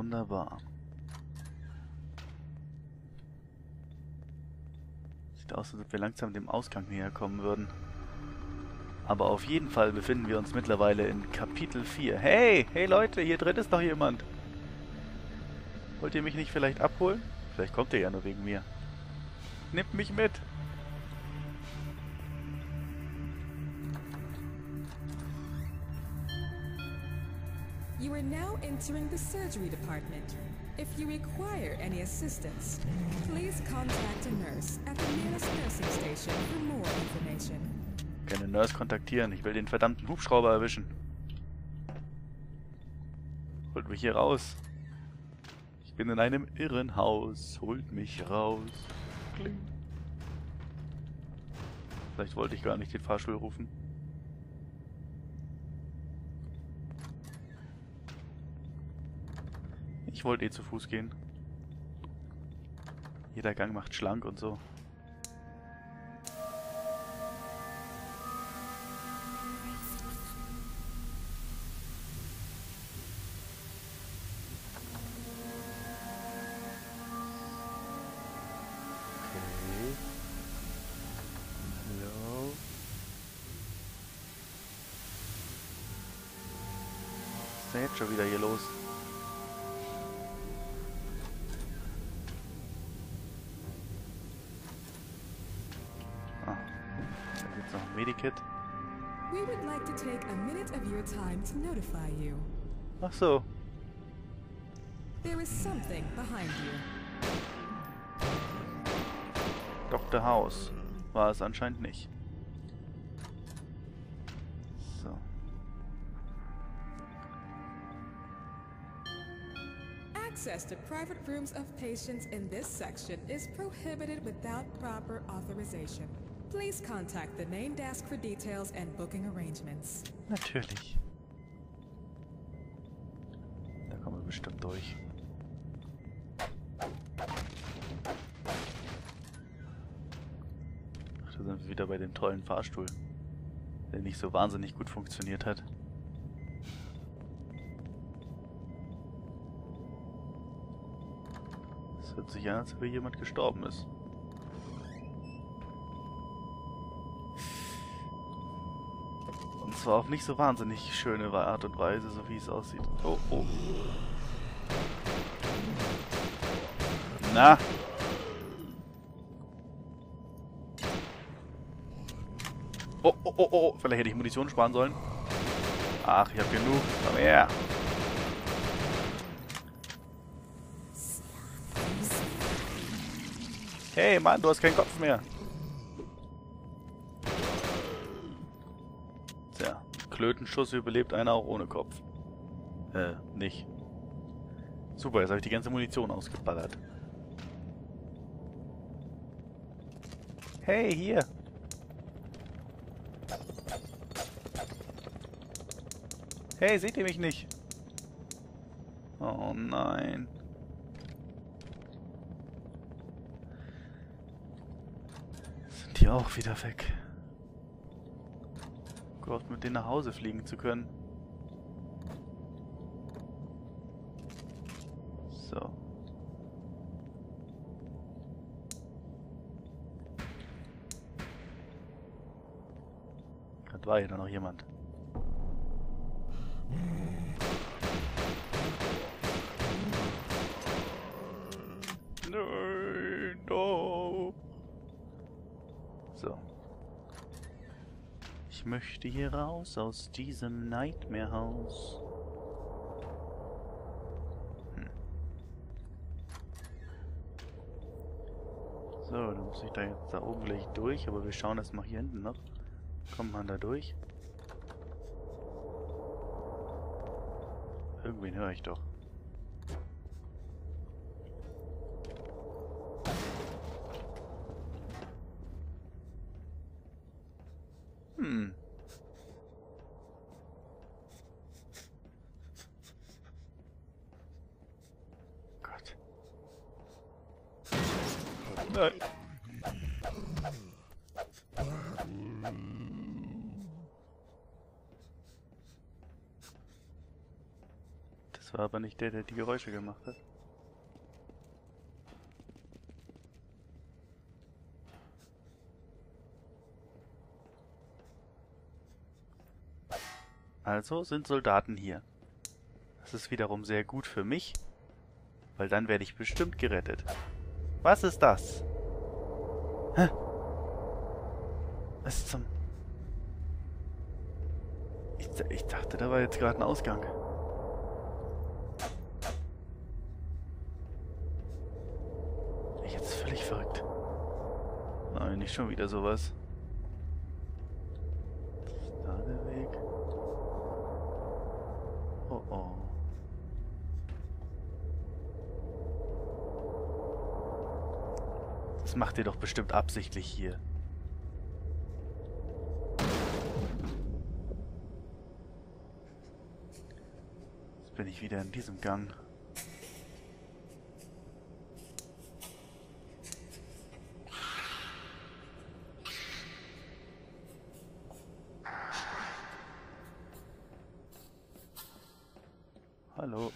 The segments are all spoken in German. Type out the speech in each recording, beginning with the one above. wunderbar. Sieht aus, als ob wir langsam dem Ausgang näher kommen würden. Aber auf jeden Fall befinden wir uns mittlerweile in Kapitel 4. Hey, hey Leute, hier drin ist noch jemand. Wollt ihr mich nicht vielleicht abholen? Vielleicht kommt ihr ja nur wegen mir. Nehmt mich mit. You are now entering the surgery department. If you require any assistance, please contact a nurse at the nearest nursing station for more information. Keine Nurse kontaktieren. Ich will den verdammten Hubschrauber erwischen. Holt mich hier raus. Ich bin in einem Irrenhaus. Holt mich raus. Kling. Vielleicht wollte ich gar nicht den Fahrstuhl rufen. Ich wollte eh zu Fuß gehen. Jeder Gang macht schlank und so. Was ist denn jetzt schon wieder hier los? Ah, da gibt's noch ein Medikit. Ach so. Dr. House war es anscheinend nicht. Access to private rooms of patients in this section is prohibited without proper authorization. Please contact the main desk for details and booking arrangements. Natürlich. Da kommen wir bestimmt durch. Ach, da sind wir wieder bei dem tollen Fahrstuhl, der nicht so wahnsinnig gut funktioniert hat. Es hört sich an, als ob hier jemand gestorben ist. Und zwar auf nicht so wahnsinnig schöne Art und Weise, so wie es aussieht. Oh, oh. Na? Oh, oh, oh, oh. Vielleicht hätte ich Munition sparen sollen. Ach, ich habe genug. Komm her. Hey Mann, du hast keinen Kopf mehr. Tja, Klötenschuss überlebt einer auch ohne Kopf. Nicht. Super, jetzt habe ich die ganze Munition ausgeballert. Hey, hier. Hey, seht ihr mich nicht? Oh nein. Die auch wieder weg. Gehofft, mit denen nach Hause fliegen zu können. So. Gerade war hier noch jemand. Nein, no. So. Ich möchte hier raus aus diesem Nightmare House. So, dann muss ich da jetzt da oben gleich durch, aber wir schauen erstmal hier hinten noch. Kommt man da durch? Irgendwen höre ich doch. Gott. Nein. Das War aber nicht der, der die Geräusche gemacht hat. Also sind Soldaten hier. Das ist wiederum sehr gut für mich, weil dann werde ich bestimmt gerettet. Was ist das? Hä? Was zum... Ich dachte, da war jetzt gerade ein Ausgang. Jetzt völlig verrückt. Nein, nicht schon wieder sowas. Da der Weg. Oh oh. Das macht ihr doch bestimmt absichtlich hier. Jetzt bin ich wieder in diesem Gang. Hallo.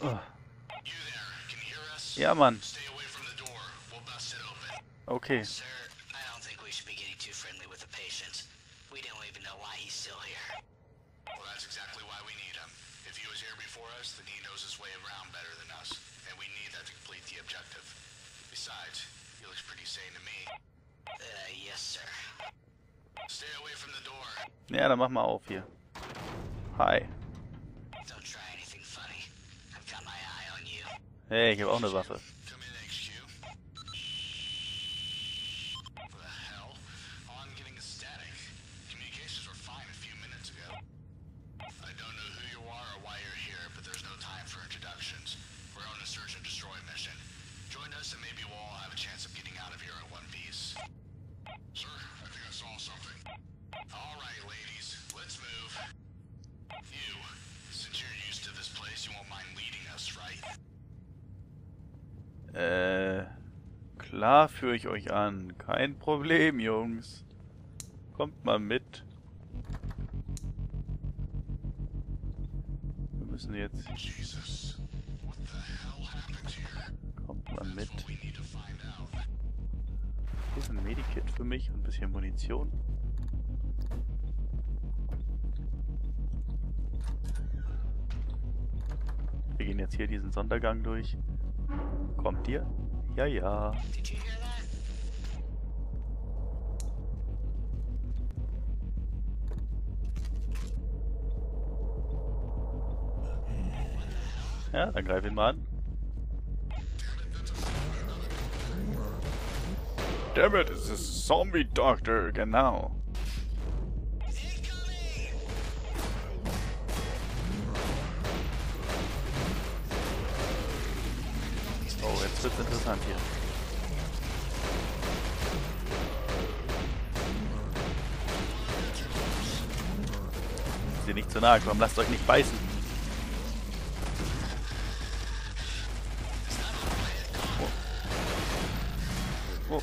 Oh. Ja, Mann. Okay. Ja, dann mach mal auf hier. Hi. Hey, ich habe auch eine Waffe. Klar führe ich euch an. Kein Problem, Jungs. Kommt mal mit. Wir müssen jetzt... Kommt mal mit. Hier ist ein Medikit für mich und ein bisschen Munition. Wir gehen jetzt hier diesen Sondergang durch. Kommt ihr? Ja, ja. Ja, dann greif ihn mal an. Dammit, es ist Zombie Doctor, genau. Das wird interessant hier. Sie nicht zu nahe kommen, lasst euch nicht beißen. Oh. Oh.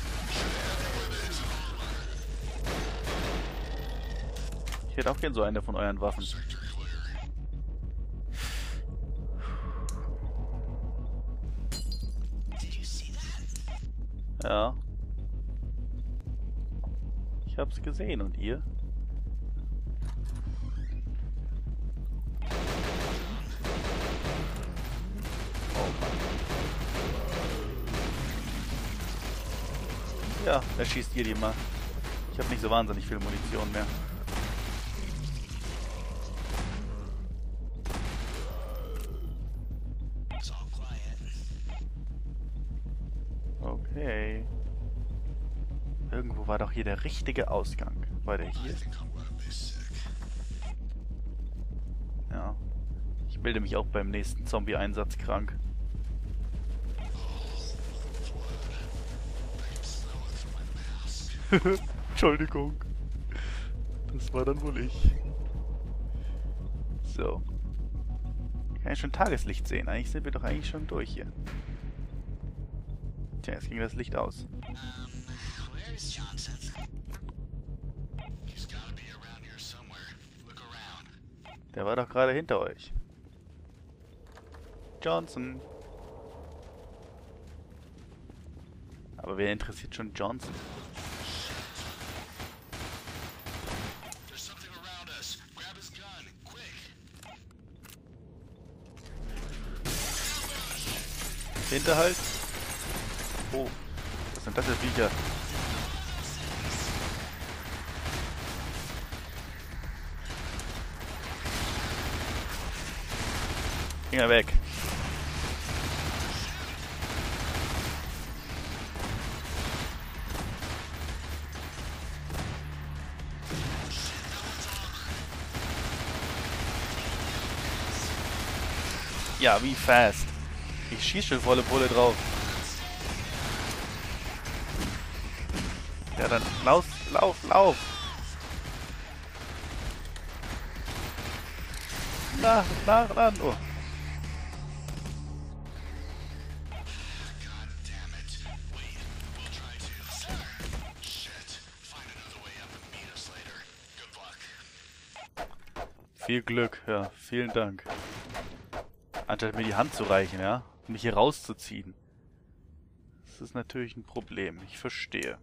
Ich hätte auch gern so eine von euren Waffen. Ja. Ich hab's gesehen und ihr? Oh. Ja, da schießt ihr die mal. Ich hab nicht so wahnsinnig viel Munition mehr. Okay. Irgendwo war doch hier der richtige Ausgang. War der hier? Ja. Ich melde mich auch beim nächsten Zombie-Einsatz krank. Entschuldigung. Das war dann wohl ich. So. Kann ich schon Tageslicht sehen? Eigentlich sind wir doch eigentlich schon durch hier. Tja, jetzt ging das Licht aus. Der war doch gerade hinter euch. Johnson. Aber wer interessiert schon Johnson? Hinterhalt. Oh, was sind das für Viecher? Finger weg. Ja, wie fast. Ich schieße schon volle Pulle drauf. Ja, dann lauf. Nach, oh. Viel Glück, ja, vielen Dank. Anstatt mir die Hand zu reichen, ja, mich hier rauszuziehen. Das ist natürlich ein Problem, ich verstehe.